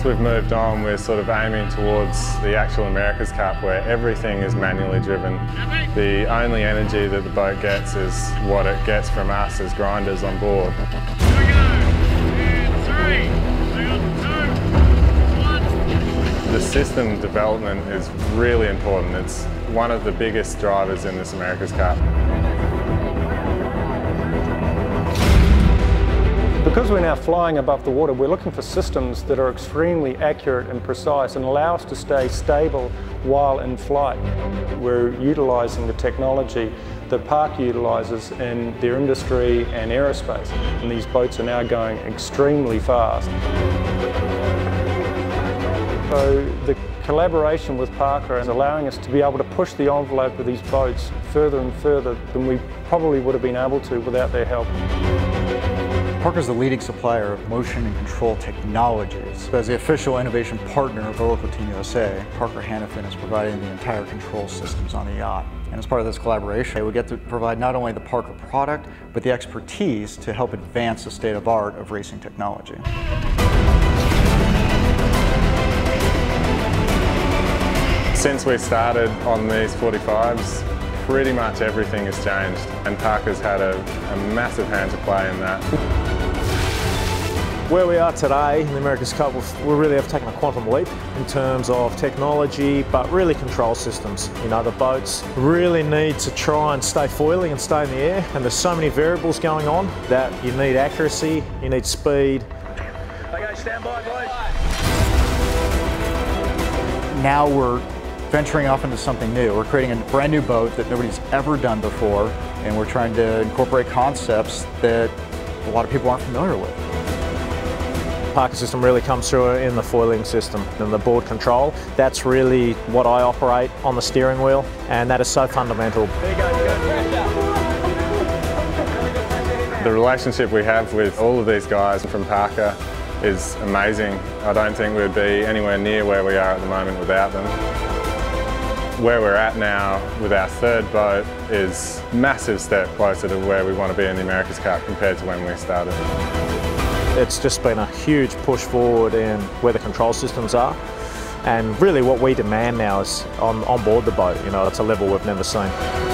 as we've moved on, we're sort of aiming towards the actual America's Cup, where everything is manually driven. The only energy that the boat gets is what it gets from us as grinders on board. Here we go, and 3, 2, 1. The system development is really important. It's one of the biggest drivers in this America's Cup. Because we're now flying above the water, we're looking for systems that are extremely accurate and precise and allow us to stay stable while in flight. We're utilising the technology that Parker utilises in their industry and aerospace, and these boats are now going extremely fast. So the collaboration with Parker is allowing us to be able to push the envelope of these boats further and further than we probably would have been able to without their help. Parker's the leading supplier of motion and control technologies. As the official innovation partner of Oracle Team USA, Parker Hannifin is providing the entire control systems on the yacht. And as part of this collaboration, we get to provide not only the Parker product, but the expertise to help advance the state of art of racing technology. Since we started on these 45s, pretty much everything has changed, and Parker's had a massive hand to play in that. Where we are today in the America's Cup, we really have taken a quantum leap in terms of technology, but really control systems. You know, the boats really need to try and stay foiling and stay in the air, and there's so many variables going on that you need accuracy, you need speed. Okay, stand by, boys. Now we're venturing off into something new. We're creating a brand new boat that nobody's ever done before, and we're trying to incorporate concepts that a lot of people aren't familiar with. Parker system really comes through in the foiling system and the board control. That's really what I operate on the steering wheel, and that is so fundamental. There you go, The relationship we have with all of these guys from Parker is amazing. I don't think we'd be anywhere near where we are at the moment without them. Where we're at now with our third boat is a massive step closer to where we want to be in the America's Cup compared to when we started. It's just been a huge push forward in where the control systems are, and really what we demand now is on board the boat. You know, it's a level we've never seen.